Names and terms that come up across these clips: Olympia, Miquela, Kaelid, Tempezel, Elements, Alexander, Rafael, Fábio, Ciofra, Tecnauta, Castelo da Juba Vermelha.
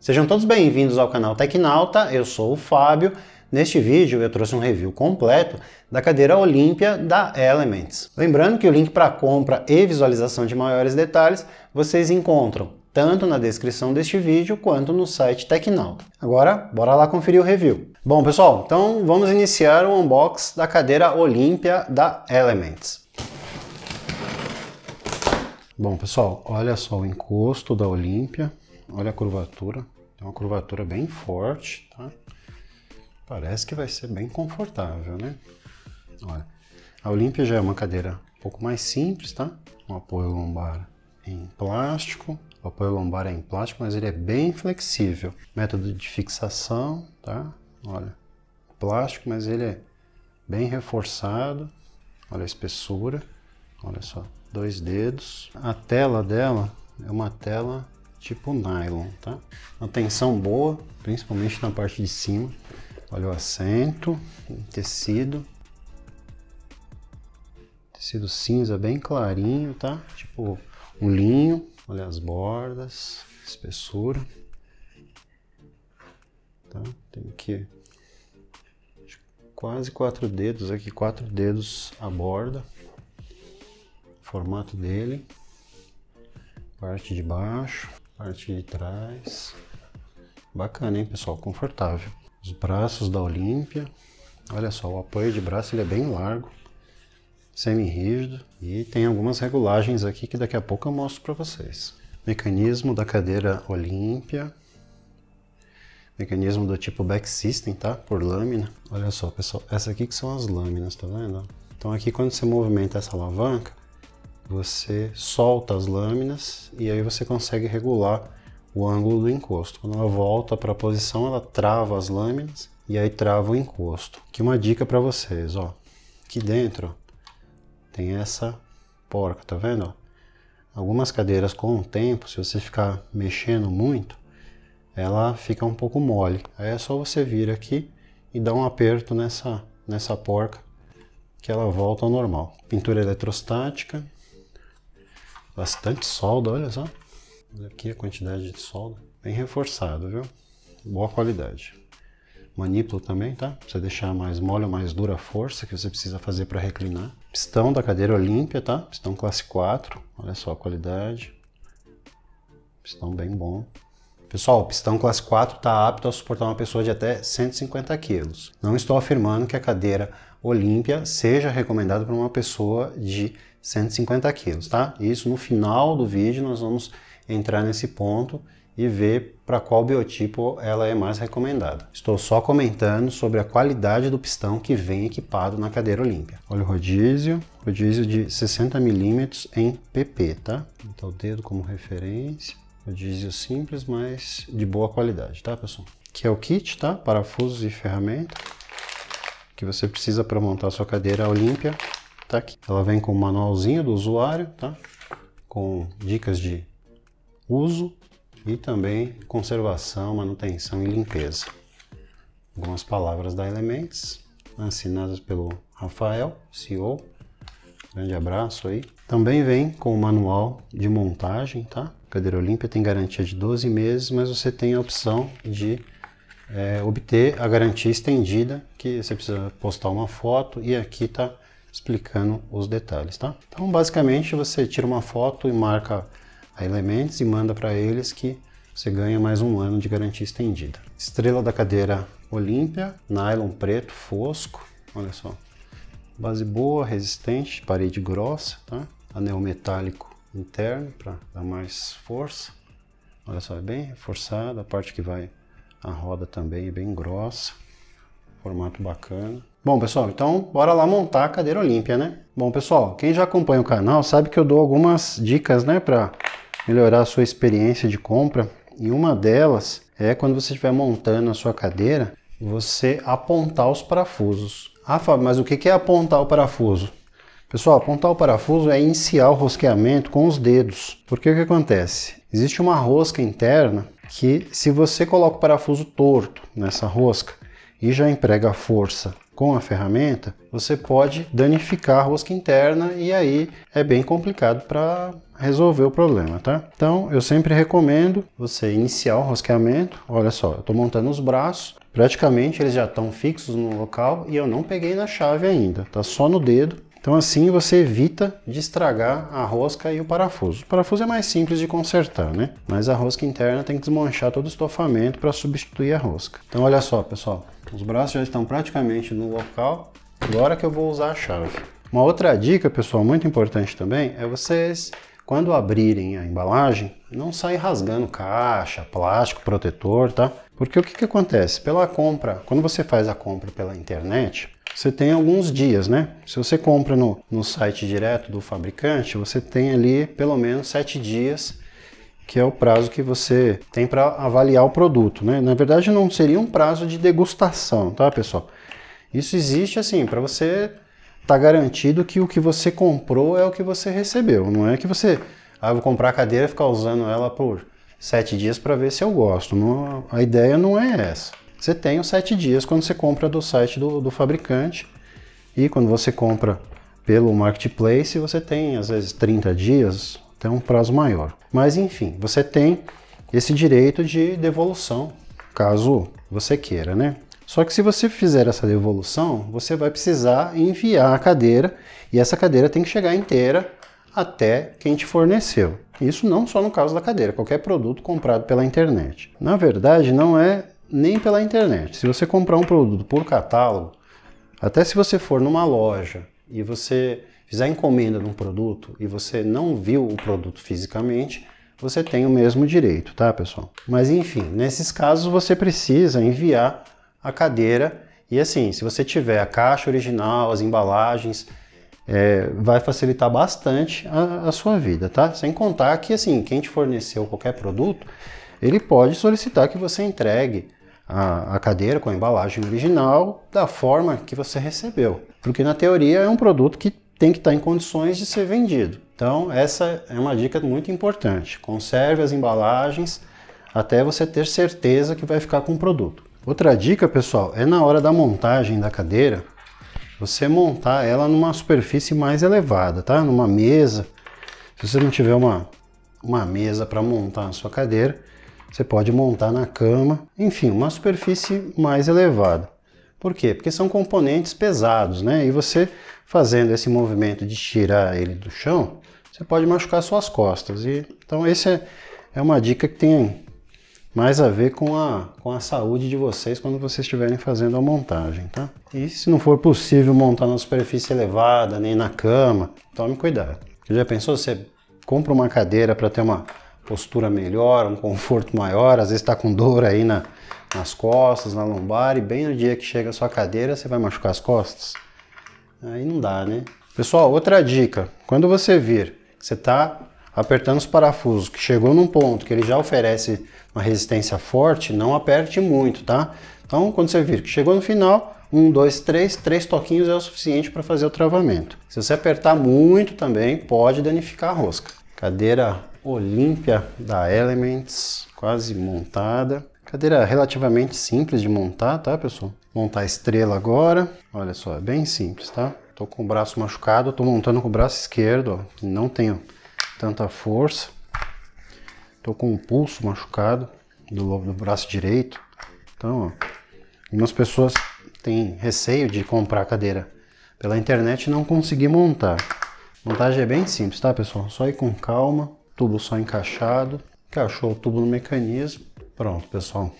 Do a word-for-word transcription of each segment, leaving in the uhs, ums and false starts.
Sejam todos bem-vindos ao canal Tecnauta, eu sou o Fábio. Neste vídeo eu trouxe um review completo da cadeira Olympia da Elements. Lembrando que o link para compra e visualização de maiores detalhes vocês encontram tanto na descrição deste vídeo quanto no site Tecnauta. Agora, bora lá conferir o review. Bom pessoal, então vamos iniciar o unboxing da cadeira Olympia da Elements. Bom pessoal, olha só o encosto da Olympia. Olha a curvatura, é uma curvatura bem forte, tá? Parece que vai ser bem confortável, né? Olha, a Olympia já é uma cadeira um pouco mais simples, tá? O apoio lombar em plástico, o apoio lombar é em plástico, mas ele é bem flexível. Método de fixação, tá? Olha, plástico, mas ele é bem reforçado. Olha a espessura, olha só, dois dedos. A tela dela é uma tela tipo nylon, tá? Uma tensão boa, principalmente na parte de cima. Olha o assento, tecido. Tecido cinza bem clarinho, tá? Tipo um linho. Olha as bordas, espessura. Tá? Tem aqui quase quatro dedos aqui, quatro dedos a borda. O formato dele. Parte de baixo, parte de trás. Bacana, hein, pessoal? Confortável. Os braços da Olympia. Olha só, o apoio de braço ele é bem largo, semi-rígido. E tem algumas regulagens aqui que daqui a pouco eu mostro para vocês. Mecanismo da cadeira Olympia. Mecanismo do tipo back system, tá? Por lâmina. Olha só, pessoal, essa aqui que são as lâminas, tá vendo? Então aqui quando você movimenta essa alavanca, você solta as lâminas e aí você consegue regular o ângulo do encosto. Quando ela volta para a posição, ela trava as lâminas e aí trava o encosto. Aqui uma dica para vocês, ó. Aqui dentro ó, tem essa porca, tá vendo? Ó? Algumas cadeiras com o tempo, se você ficar mexendo muito, ela fica um pouco mole. Aí é só você vir aqui e dar um aperto nessa, nessa porca que ela volta ao normal. Pintura eletrostática. Bastante solda, olha só. Olha aqui a quantidade de solda. Bem reforçado, viu? Boa qualidade. Manipulo também, tá? Pra você deixar mais mole ou mais dura a força que você precisa fazer para reclinar. Pistão da cadeira Olympia, tá? Pistão classe quatro. Olha só a qualidade. Pistão bem bom. Pessoal, o pistão classe quatro está apto a suportar uma pessoa de até cento e cinquenta quilos. Não estou afirmando que a cadeira Olympia seja recomendada para uma pessoa de cento e cinquenta quilos, tá? Isso no final do vídeo nós vamos entrar nesse ponto e ver para qual biotipo ela é mais recomendada. Estou só comentando sobre a qualidade do pistão que vem equipado na cadeira Olympia. Olha o rodízio, rodízio de sessenta milímetros em P P, tá? Então o dedo como referência. Rodízio simples, mas de boa qualidade, tá, pessoal? Que é o kit, tá? Parafusos e ferramenta que você precisa para montar a sua cadeira Olympia, tá aqui. Ela vem com o manualzinho do usuário, tá? Com dicas de uso e também conservação, manutenção e limpeza. Algumas palavras da Elements, assinadas pelo Rafael, C E O. Grande abraço aí. Também vem com o manual de montagem, tá? A cadeira Olympia tem garantia de doze meses, mas você tem a opção de é, obter a garantia estendida, que você precisa postar uma foto e aqui tá explicando os detalhes, tá? Então basicamente você tira uma foto e marca a Elements e manda para eles que você ganha mais um ano de garantia estendida. Estrela da cadeira Olympia, nylon preto fosco, olha só. Base boa, resistente, parede grossa, tá? Anel metálico interno para dar mais força. Olha só, é bem reforçada. A parte que vai a roda também é bem grossa. Formato bacana. Bom pessoal, então bora lá montar a cadeira Olympia, né? Bom pessoal, quem já acompanha o canal sabe que eu dou algumas dicas, né, para melhorar a sua experiência de compra. E uma delas é quando você estiver montando a sua cadeira, você apontar os parafusos. Ah, Fábio, mas o que é apontar o parafuso? Pessoal, apontar o parafuso é iniciar o rosqueamento com os dedos. Porque o que acontece? Existe uma rosca interna que se você coloca o parafuso torto nessa rosca e já emprega a força com a ferramenta, você pode danificar a rosca interna e aí é bem complicado para resolver o problema, tá? Então eu sempre recomendo você iniciar o rosqueamento. Olha só, eu estou montando os braços, praticamente eles já estão fixos no local e eu não peguei na chave ainda, tá só no dedo. Então assim você evita de estragar a rosca e o parafuso. O parafuso é mais simples de consertar, né? Mas a rosca interna tem que desmanchar todo o estofamento para substituir a rosca. Então olha só, pessoal, os braços já estão praticamente no local, agora que eu vou usar a chave. Uma outra dica, pessoal, muito importante também, é vocês, quando abrirem a embalagem, não sair rasgando caixa, plástico, protetor, tá? Porque o que que acontece? Pela compra, quando você faz a compra pela internet, você tem alguns dias, né? Se você compra no, no site direto do fabricante, você tem ali pelo menos sete dias, que é o prazo que você tem para avaliar o produto, né? Na verdade, não seria um prazo de degustação, tá, pessoal? Isso existe assim, para você tá garantido que o que você comprou é o que você recebeu. Não é que você, ah, vou comprar a cadeira e ficar usando ela por sete dias para ver se eu gosto. Não, a ideia não é essa. Você tem os sete dias quando você compra do site do, do fabricante, e quando você compra pelo marketplace você tem às vezes trinta dias, até um prazo maior. Mas enfim, você tem esse direito de devolução, caso você queira, né? Só que se você fizer essa devolução, você vai precisar enviar a cadeira, e essa cadeira tem que chegar inteira até quem te forneceu. Isso não só no caso da cadeira, qualquer produto comprado pela internet. Na verdade, não é nem pela internet. Se você comprar um produto por catálogo, até se você for numa loja e você fizer a encomenda de um produto e você não viu o produto fisicamente, você tem o mesmo direito, tá, pessoal? Mas enfim, nesses casos você precisa enviar a cadeira, e assim, se você tiver a caixa original, as embalagens, é, vai facilitar bastante a, a sua vida, tá? Sem contar que assim, quem te forneceu qualquer produto, ele pode solicitar que você entregue a cadeira com a embalagem original da forma que você recebeu, porque na teoria é um produto que tem que estar em condições de ser vendido. Então essa é uma dica muito importante, conserve as embalagens até você ter certeza que vai ficar com o produto. Outra dica, pessoal, é na hora da montagem da cadeira, você montar ela numa superfície mais elevada, tá? Numa mesa. Se você não tiver uma, uma mesa para montar a sua cadeira, você pode montar na cama, enfim, uma superfície mais elevada. Por quê? Porque são componentes pesados, né? E você fazendo esse movimento de tirar ele do chão, você pode machucar suas costas. E, então essa é, é uma dica que tem mais a ver com a, com a saúde de vocês quando vocês estiverem fazendo a montagem, tá? E se não for possível montar na superfície elevada, nem na cama, tome cuidado. Você já pensou, você compra uma cadeira para ter uma postura melhor, um conforto maior, às vezes está com dor aí na, nas costas, na lombar, e bem no dia que chega a sua cadeira, você vai machucar as costas? Aí não dá, né? Pessoal, outra dica, quando você vir, você está apertando os parafusos, que chegou num ponto que ele já oferece uma resistência forte, não aperte muito, tá? Então, quando você vir que chegou no final, um, dois, três, três toquinhos é o suficiente para fazer o travamento. Se você apertar muito também, pode danificar a rosca. Cadeira Olympia da Elements, quase montada. Cadeira relativamente simples de montar, tá, pessoal? Montar a estrela agora. Olha só, é bem simples, tá? Tô com o braço machucado, tô montando com o braço esquerdo, ó. Não tenho tanta força. Tô com o pulso machucado do, do braço direito. Então, ó, algumas pessoas têm receio de comprar cadeira pela internet e não conseguir montar. A montagem é bem simples, tá, pessoal? Só ir com calma. Tubo só encaixado, encaixou o tubo no mecanismo, pronto, pessoal,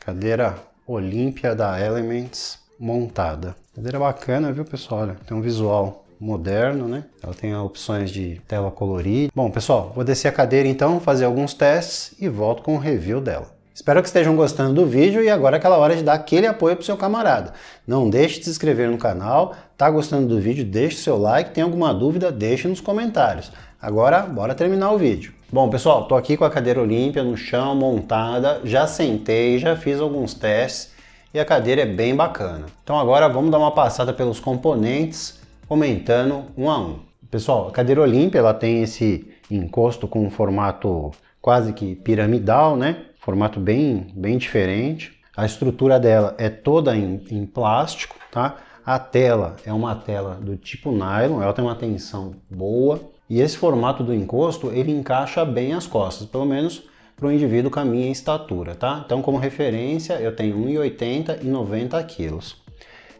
cadeira Olympia da Elements montada. Cadeira bacana, viu, pessoal? Olha, tem um visual moderno, né? Ela tem opções de tela colorida. Bom, pessoal, vou descer a cadeira então, fazer alguns testes e volto com o review dela. Espero que estejam gostando do vídeo, e agora é aquela hora de dar aquele apoio pro seu camarada. Não deixe de se inscrever no canal. Tá gostando do vídeo? Deixe seu like. Tem alguma dúvida? Deixe nos comentários. Agora, bora terminar o vídeo. Bom, pessoal, tô aqui com a cadeira Olympia no chão, montada. Já sentei, já fiz alguns testes e a cadeira é bem bacana. Então agora vamos dar uma passada pelos componentes, comentando um a um. Pessoal, a cadeira Olympia, ela tem esse encosto com um formato quase que piramidal, né? formato bem, bem diferente. A estrutura dela é toda em, em plástico, tá? A tela é uma tela do tipo nylon, ela tem uma tensão boa. E esse formato do encosto, ele encaixa bem as costas, pelo menos para o indivíduo com a minha estatura, tá? Então, como referência, eu tenho um metro e oitenta e noventa quilos.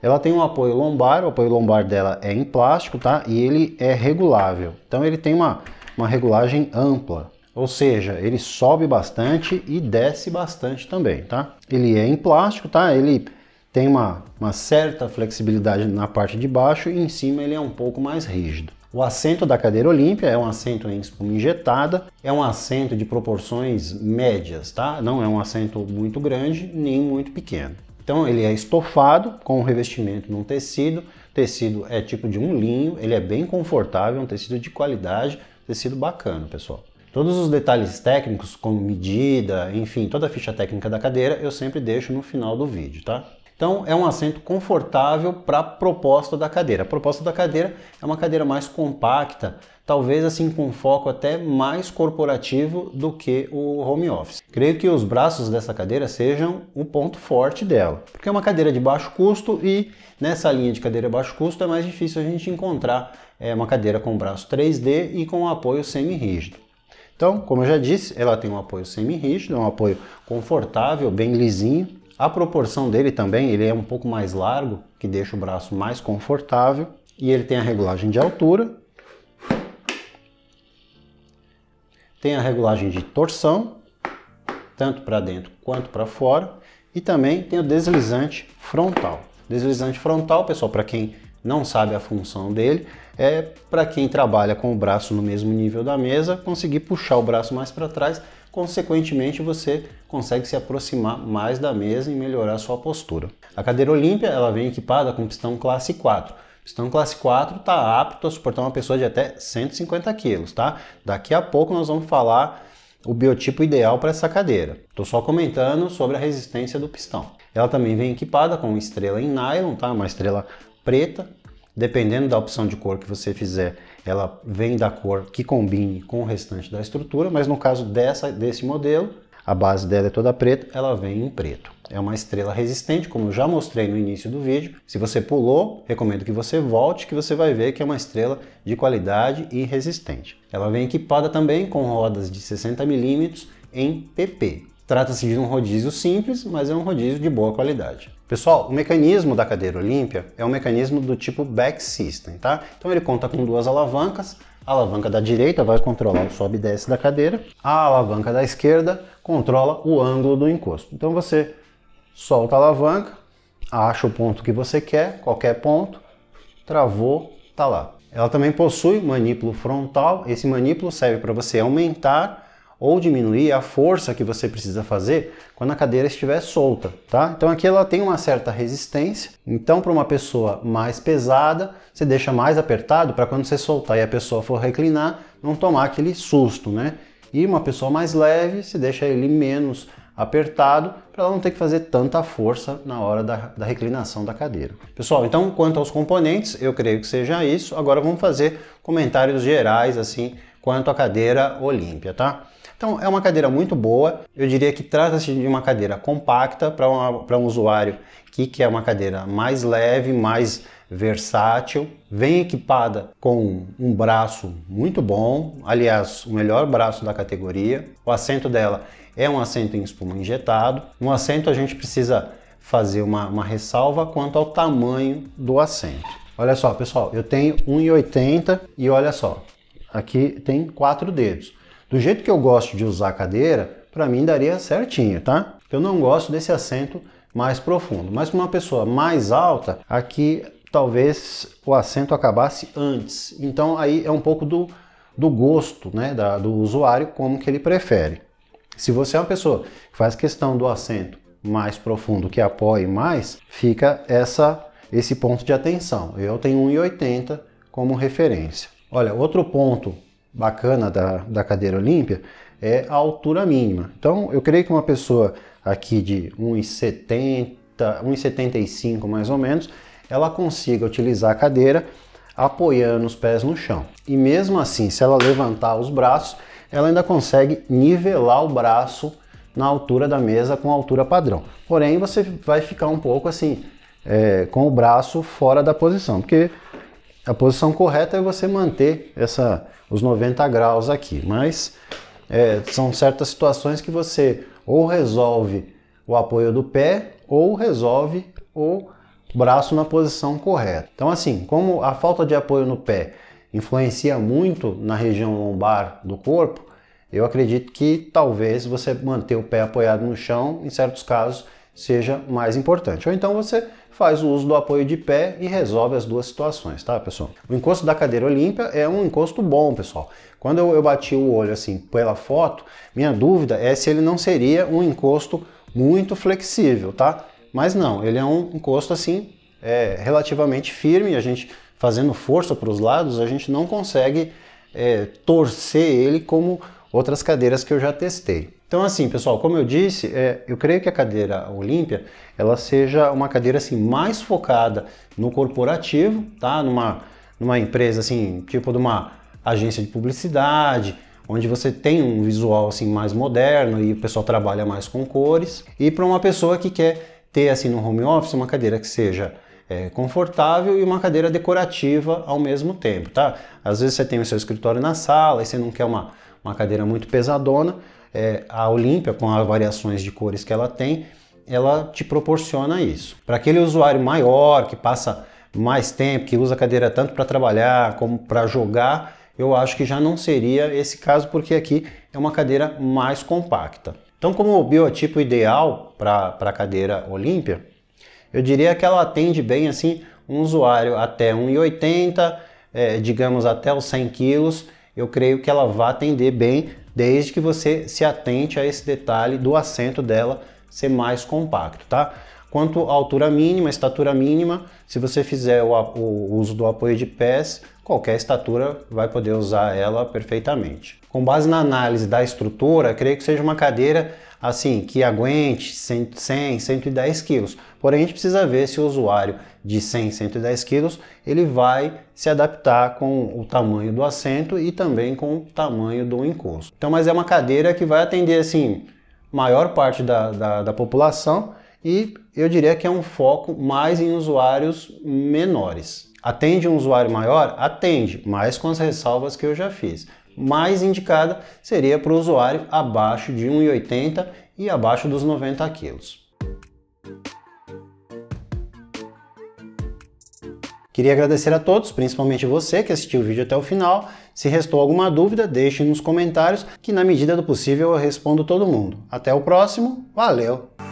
Ela tem um apoio lombar, o apoio lombar dela é em plástico, tá? E ele é regulável, então ele tem uma, uma regulagem ampla, ou seja, ele sobe bastante e desce bastante também, tá? Ele é em plástico, tá? Ele tem uma, uma certa flexibilidade na parte de baixo e em cima ele é um pouco mais rígido. O assento da cadeira Olympia é um assento em espuma injetada, é um assento de proporções médias, tá? Não é um assento muito grande, nem muito pequeno. Então ele é estofado com um revestimento num tecido, o tecido é tipo de um linho, ele é bem confortável, um tecido de qualidade, tecido bacana, pessoal. Todos os detalhes técnicos, como medida, enfim, toda a ficha técnica da cadeira, eu sempre deixo no final do vídeo, tá? Então é um assento confortável para a proposta da cadeira. A proposta da cadeira é uma cadeira mais compacta, talvez assim com foco até mais corporativo do que o home office. Creio que os braços dessa cadeira sejam o ponto forte dela, porque é uma cadeira de baixo custo e nessa linha de cadeira baixo custo é mais difícil a gente encontrar é, uma cadeira com braço três D e com apoio semi-rígido. Então, como eu já disse, ela tem um apoio semi-rígido, é um apoio confortável, bem lisinho. A proporção dele também, ele é um pouco mais largo, que deixa o braço mais confortável. E ele tem a regulagem de altura. Tem a regulagem de torção, tanto para dentro quanto para fora. E também tem o deslizante frontal. Deslizante frontal, pessoal, para quem não sabe a função dele, é para quem trabalha com o braço no mesmo nível da mesa, conseguir puxar o braço mais para trás. Consequentemente, você consegue se aproximar mais da mesa e melhorar a sua postura. A cadeira Olympia, ela vem equipada com pistão classe quatro. Pistão classe quatro está apto a suportar uma pessoa de até cento e cinquenta quilos, tá? Daqui a pouco nós vamos falar o biotipo ideal para essa cadeira. Estou só comentando sobre a resistência do pistão. Ela também vem equipada com estrela em nylon, tá? Uma estrela preta. Dependendo da opção de cor que você fizer, ela vem da cor que combine com o restante da estrutura, mas no caso dessa, desse modelo, a base dela é toda preta, ela vem em preto. É uma estrela resistente, como eu já mostrei no início do vídeo. Se você pulou, recomendo que você volte, que você vai ver que é uma estrela de qualidade e resistente. Ela vem equipada também com rodas de sessenta milímetros em P P. Trata-se de um rodízio simples, mas é um rodízio de boa qualidade. Pessoal, o mecanismo da cadeira Olympia é um mecanismo do tipo back system, tá? Então ele conta com duas alavancas. A alavanca da direita vai controlar o sobe e desce da cadeira. A alavanca da esquerda controla o ângulo do encosto. Então você solta a alavanca, acha o ponto que você quer, qualquer ponto, travou, tá lá. Ela também possui manípulo frontal. Esse manípulo serve para você aumentar ou diminuir a força que você precisa fazer quando a cadeira estiver solta, tá? Então aqui ela tem uma certa resistência, então para uma pessoa mais pesada, você deixa mais apertado para quando você soltar e a pessoa for reclinar, não tomar aquele susto, né? E uma pessoa mais leve, você deixa ele menos apertado para ela não ter que fazer tanta força na hora da, da reclinação da cadeira. Pessoal, então quanto aos componentes, eu creio que seja isso. Agora vamos fazer comentários gerais, assim, quanto à cadeira Olympia, tá? Então é uma cadeira muito boa, eu diria que trata-se de uma cadeira compacta para um usuário que quer uma cadeira mais leve, mais versátil. Vem equipada com um braço muito bom, aliás, o melhor braço da categoria. O assento dela é um assento em espuma injetado. No assento a gente precisa fazer uma, uma ressalva quanto ao tamanho do assento. Olha só, pessoal, eu tenho um metro e oitenta e olha só, aqui tem quatro dedos. Do jeito que eu gosto de usar a cadeira, para mim daria certinho, tá? Eu não gosto desse assento mais profundo, mas para uma pessoa mais alta, aqui talvez o assento acabasse antes. Então aí é um pouco do, do gosto, né, da, do usuário, como que ele prefere. Se você é uma pessoa que faz questão do assento mais profundo, que apoie mais, fica essa, esse ponto de atenção. Eu tenho um metro e oitenta como referência. Olha, outro ponto bacana da, da cadeira Olympia é a altura mínima. Então eu creio que uma pessoa aqui de um metro e setenta, um metro e setenta e cinco mais ou menos, ela consiga utilizar a cadeira apoiando os pés no chão. E mesmo assim, se ela levantar os braços, ela ainda consegue nivelar o braço na altura da mesa com a altura padrão. Porém, você vai ficar um pouco assim, é, com o braço fora da posição, porque a posição correta é você manter essa, os noventa graus aqui, mas é, são certas situações que você ou resolve o apoio do pé ou resolve o braço na posição correta. Então assim, como a falta de apoio no pé influencia muito na região lombar do corpo, eu acredito que talvez você manter o pé apoiado no chão, em certos casos, seja mais importante. Ou então você faz o uso do apoio de pé e resolve as duas situações, tá, pessoal? O encosto da cadeira Olympia é um encosto bom, pessoal. Quando eu, eu bati o olho assim pela foto, minha dúvida é se ele não seria um encosto muito flexível, tá? Mas não, ele é um encosto assim, é, relativamente firme. A gente fazendo força para os lados, a gente não consegue é, torcer ele como outras cadeiras que eu já testei. Então assim, pessoal, como eu disse, é, eu creio que a cadeira Olympia, ela seja uma cadeira assim mais focada no corporativo, tá? Numa, numa empresa assim, tipo de uma agência de publicidade, onde você tem um visual assim mais moderno e o pessoal trabalha mais com cores. E para uma pessoa que quer ter assim no home office uma cadeira que seja é, confortável e uma cadeira decorativa ao mesmo tempo, tá? Às vezes você tem o seu escritório na sala e você não quer uma, uma cadeira muito pesadona. É, a Olympia, com as variações de cores que ela tem, ela te proporciona isso. Para aquele usuário maior, que passa mais tempo, que usa a cadeira tanto para trabalhar como para jogar, eu acho que já não seria esse caso, porque aqui é uma cadeira mais compacta. Então, como o biotipo ideal para a cadeira Olympia, eu diria que ela atende bem assim um usuário até um e oitenta, é, digamos até os cem quilos, eu creio que ela vai atender bem, desde que você se atente a esse detalhe do assento dela ser mais compacto, tá? Quanto à altura mínima, estatura mínima, se você fizer o, o uso do apoio de pés, qualquer estatura vai poder usar ela perfeitamente. Com base na análise da estrutura, creio que seja uma cadeira assim que aguente cem, cem, cento e dez quilos. Porém, a gente precisa ver se o usuário de cem, cento e dez quilos, ele vai se adaptar com o tamanho do assento e também com o tamanho do encosto. Então, mas é uma cadeira que vai atender assim maior parte da, da, da população, e eu diria que é um foco mais em usuários menores. Atende um usuário maior? Atende, mas com as ressalvas que eu já fiz. Mais indicada seria para o usuário abaixo de um e oitenta e abaixo dos noventa quilos. Queria agradecer a todos, principalmente você que assistiu o vídeo até o final. Se restou alguma dúvida, deixe nos comentários que, na medida do possível, eu respondo todo mundo. Até o próximo, valeu!